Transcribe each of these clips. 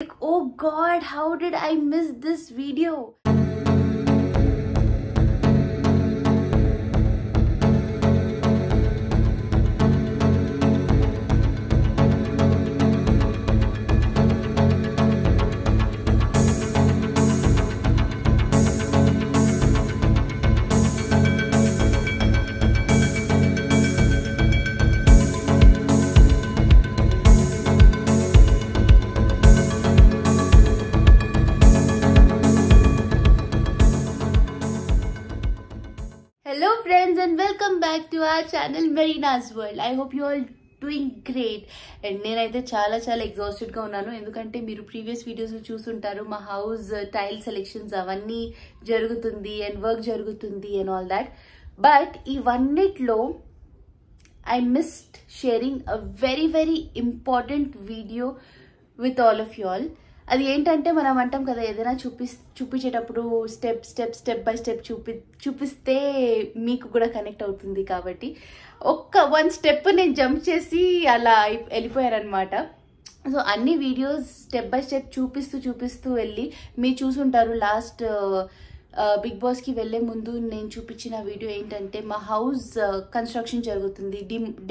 Like, oh God, how did I miss this video? Hello friends and welcome back to our channel Marina's World. I hope you all doing great. And I chala exhausted ga unnanu endukante meeru previys videos lo chusuntaru ma house tile selections avanni jarugutundi and work jarugutundi and all that. But ivanitlo I missed sharing a very, very important video with all of you all. అది ఏంటంటే మనం అంటాం కదా, ఏదైనా చూపించేటప్పుడు step by step చూపిస్తే మీకు కూడా connect అవుతుంది. కాబట్టి వన్ స్టెప్ నేను జంప్ చేసి అలా వెళ్ళిపోయారనమాట. సో అన్ని వీడియోస్ స్టెప్ బై స్టెప్ చూపిస్తూ వెళ్ళి మీరు చూసుంటారు. లాస్ట్ బిగ్ బాస్కి వెళ్ళే ముందు నేను చూపించిన వీడియో ఏంటంటే మా హౌస్ కన్స్ట్రక్షన్ జరుగుతుంది,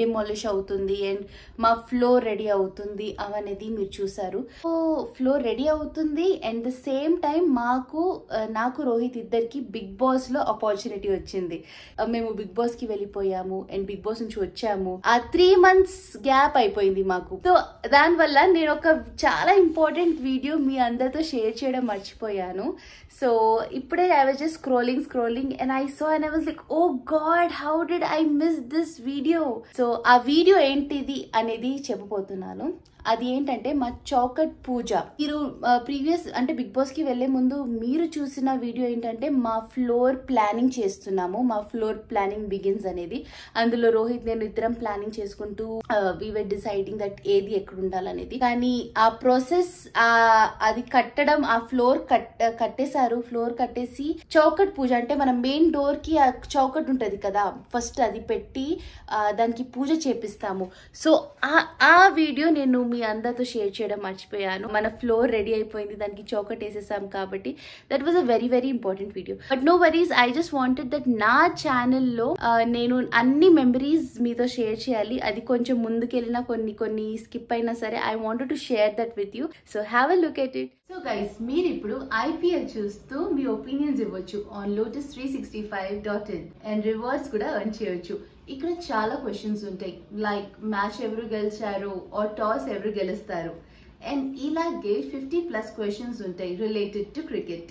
డిమాలిష్ అవుతుంది అండ్ మా ఫ్లోర్ రెడీ అవుతుంది అవనేది మీరు చూసారు. సో ఫ్లోర్ రెడీ అవుతుంది అండ్ ద సేమ్ టైం నాకు రోహిత్ ఇద్దరికి బిగ్ బాస్లో ఆపర్చునిటీ వచ్చింది. మేము బిగ్ బాస్కి వెళ్ళిపోయాము అండ్ బిగ్ బాస్ నుంచి వచ్చాము. ఆ 3 months గ్యాప్ అయిపోయింది మాకు. సో దానివల్ల నేను ఒక చాలా ఇంపార్టెంట్ వీడియో మీ అందరితో షేర్ చేయడం మర్చిపోయాను. సో ఇప్పుడే I was just scrolling and I saw and I was like, oh God, how did I miss this video? So a video entidi anedi cheppabothunnanu. అది ఏంటంటే మా చౌకట్ పూజ. మీరు ప్రీవియస్ అంటే బిగ్ బాస్కి వెళ్ళే ముందు మీరు చూసిన వీడియో ఏంటంటే మా ఫ్లోర్ ప్లానింగ్ చేస్తున్నాము, మా ఫ్లోర్ ప్లానింగ్ బిగిన్స్ అనేది. అందులో రోహిత్ నేను ఇద్దరం ప్లానింగ్ చేసుకుంటూ వి వర్ డిసైడింగ్ దట్ ఏది ఎక్కడ ఉండాలనేది. కానీ ఆ ప్రాసెస్ అది కట్టడం, ఆ ఫ్లోర్ కట్టేశారు. ఫ్లోర్ కట్టేసి చౌకట్ పూజ అంటే మన మెయిన్ డోర్కి ఆ చౌకట్ ఉంటుంది కదా, ఫస్ట్ అది పెట్టి దానికి పూజ చేపిస్తాము. సో ఆ వీడియో నేను మీ అందరితో షేర్ చేయడం మర్చిపోయాను. మన ఫ్లోర్ రెడీ అయిపోయింది, దానికి చౌకట్ వేసేసాం కాబట్టి that was a very, very important video. But no worries, I just wanted that నా ఛానల్లో నేను అన్ని మెమరీస్ మీతో షేర్ చేయాలి. అది కొంచెం ముందుకెళ్ళినా కొన్ని స్కిప్ అయినా సరే I wanted to share that with you. So have a look at it. So guys, మీరు ఇప్పుడు IPL చూస్తూ మీ ఒపీనియన్స్ ఇవ్వచ్చు ఆన్ lotus365.in అండ్ రివార్డ్స్ కూడా ఎర్న్ చేయొచ్చు. ఇక్కడ చాలా క్వశ్చన్స్ ఉంటాయి, లైక్ మ్యాచ్ ఎవరు గెలిచారు ఆర్ టాస్ ఎవరు గెలుస్తారు అండ్ ఇలాగే 50+ క్వశ్చన్స్ ఉంటాయి related to cricket.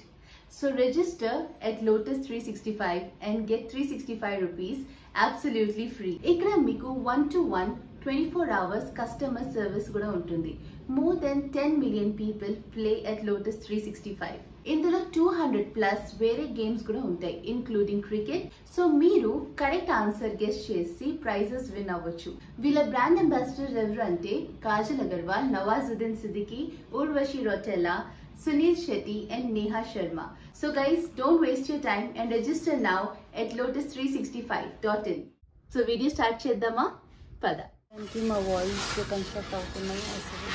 So register at lotus365 and get 365 rupees absolutely free. Ikkada meeku 1-to-1 24 hours customer service kuda untundi. More than 10 million people play at lotus365. Indulo 200+ vere games kuda untayi including cricket. So meeru correct answer guess chesi prizes win avvachu. Villa brand ambassadors evaru ante Kajal Agarwal, Nawazuddin Siddiqui, Urvashi Rotella, Sunil Shetty and Neha Sharma. So guys, don't waste your time and register now at lotus365.in. So video start cheddama pada. Thank you, my voice to construct outunnayi asalu.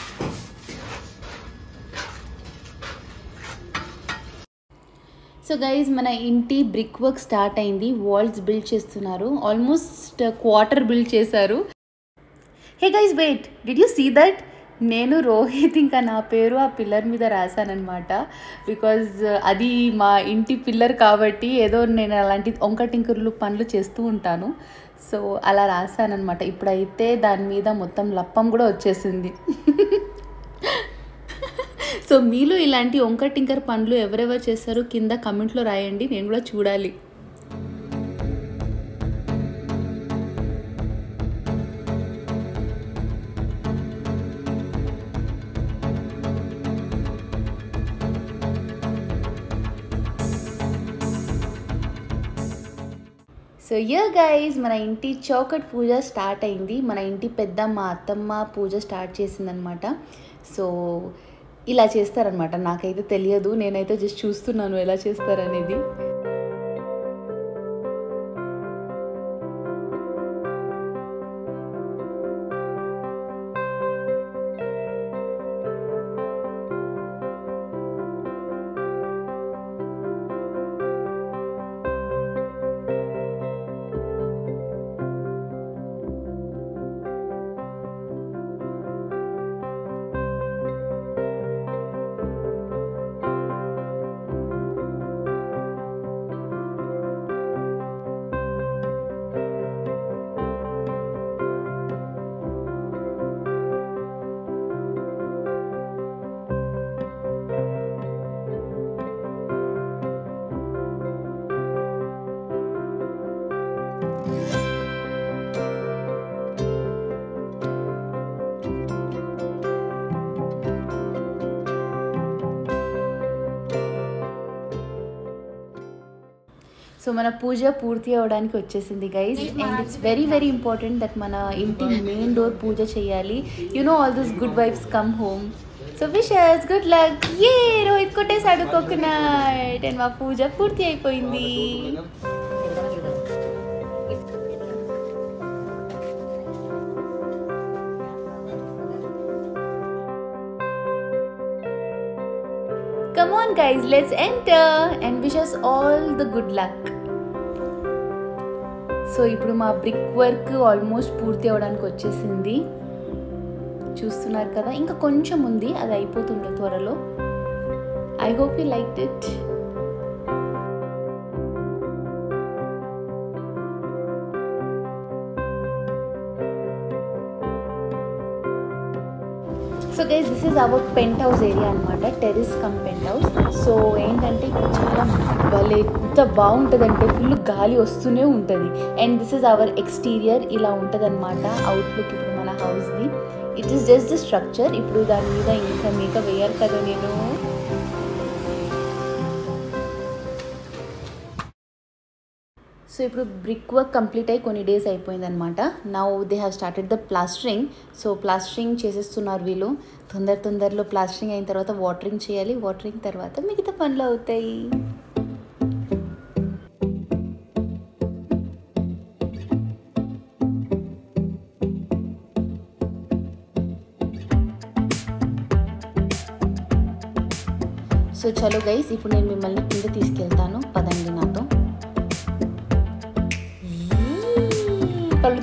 So guys, మన ఇంటి brick work start అయింది. Walls build చేస్తున్నారు. Almost quarter build చేశారు. Hey guys, wait, did you see that? నేను రోహిత్ ఇంకా నా పేరు ఆ పిల్లర్ మీద రాశానన్నమాట. బికాజ్ అది మా ఇంటి పిల్లర్ కాబట్టి ఏదో నేను అలాంటి ఒంకటింకర్లు పనులు చేస్తూ ఉంటాను. సో అలా రాశానన్నమాట. ఇప్పుడైతే దాని మీద మొత్తం లప్పం కూడా వచ్చేసింది. సో మీలో ఇలాంటి ఒంకటింకర్ పనులు ఎవరెవరు చేస్తారో కింద కమెంట్లో రాయండి, నేను కూడా చూడాలి. సో యా గైస్, మన ఇంటి చౌకట్ పూజ స్టార్ట్ అయింది. మన ఇంటి పెద్దమ్మ, అత్తమ్మ పూజ స్టార్ట్ చేసిందనమాట. సో ఇలా చేస్తారనమాట. నాకైతే తెలియదు, నేనైతే జస్ట్ చూస్తున్నాను ఎలా చేస్తారనేది. So mana puja poorthi avadaaniki vachesindi guys, and it's very very important that mana inti main door puja cheyali. You know, all those good vibes come home. So wishes, good luck. Yay, Rohit kote sadu coconut and ma puja poorthi ayipoyindi. Come on guys, let's enter and wish us all the good luck. So ippudu ma brick work almost poorthi avvadaniki vachesindi. Chustunar kada inka koncham undi, adi ayipotundi tvaralo. I hope you liked it. So guys, this is our penthouse area anamata, terrace cum penthouse. So entante ikkada chaala vale enta baaguntadante full gaali ostune untadi, and this is our exterior ila untadanamata outlook ippudu mana house di. It is just the structure. Ippudu dani meeda inka makeup veyaru kada nenu. So ippudu brick work complete ayi konni days ayipoyindi anamata. Now they have started the plastering. So plastering chesestunnaru veelu. Tondarlo plastering ayin tarvata watering cheyali, watering tarvata migitha panlu avutayi. So chalo guys, ippudu nenu mimmalni kinda teeskeltanu, padandi natho. కళ్ళు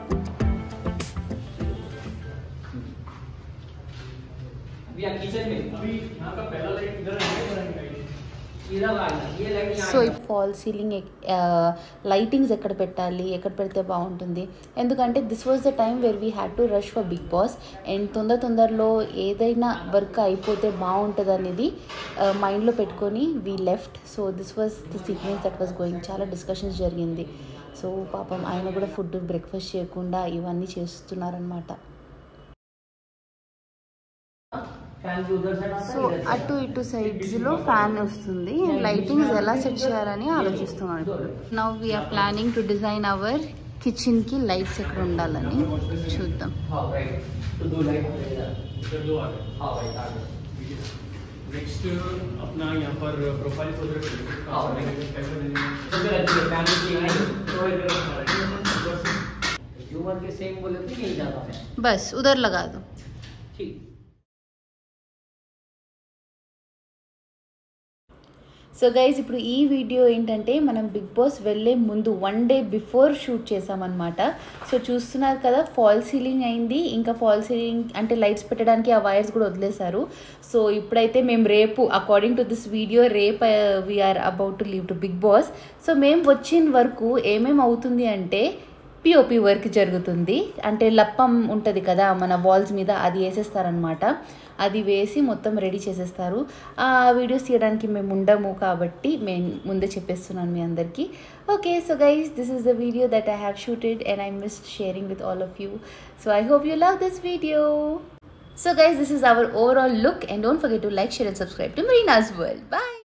so ఈ fall ceiling lightings ఎక్కడ పెట్టాలి, ఎక్కడ పెడితే బాగుంటుంది, ఎందుకంటే this was the time where we had to rush for big Boss, and తొందరలో ఏదైనా వర్క్ అయిపోతే బాగుంటుంది అనేది మైండ్లో పెట్టుకొని we left. So this was the sequence that was going. చాలా డిస్కషన్స్ జరిగింది. సో పాపం ఆయన కూడా ఫుడ్ బ్రేక్ఫాస్ట్ చేయకుండా ఇవన్నీ చేస్తున్నారనమాట. సో అటు ఇటు సైడ్స్ లో ఫ్యాన్ వస్తుంది, లైటింగ్స్ ఎలా సెట్ చేయాలని ఆలోచిస్తున్నాను ఇప్పుడు. Now we are planning to design our kitchen కి లైట్స్ ఎక్కడ ఉండాలని చూద్దాం. బస్ ఉదర్ లగా దో. సో గైస్ ఇప్పుడు ఈ వీడియో ఏంటంటే మనం బిగ్ బాస్ వెళ్ళే ముందు వన్ డే బిఫోర్ షూట్ చేసామన్నమాట. సో చూస్తున్నారు కదా ఫాల్ సీలింగ్ అయింది, ఇంకా ఫాల్ సీలింగ్ అంటే లైట్స్ పెట్టడానికి ఆ వైర్స్ కూడా వదిలేశారు. సో ఇప్పుడైతే మేము రేపు అకార్డింగ్ టు దిస్ వీడియో రేపు we are about to leave to big Boss. So మేము వచ్చిన వరకు ఏమేమి అవుతుంది అంటే పిఓపి వర్క్ జరుగుతుంది, అంటే లప్పం ఉంటుంది కదా మన వాల్స్ మీద, అది వేసేస్తారనమాట. అది వేసి మొత్తం రెడీ చేసేస్తారు. ఆ వీడియోస్ తీయడానికి మేము ఉండము కాబట్టి మేము ముందే చెప్పేస్తున్నాను మీ అందరికీ. Okay so guys, this is the video that I have shooted and I missed sharing with all of you. So I hope you love this video. So guys, this is our overall look, and don't forget to like, share and subscribe to Marina's World. Bye.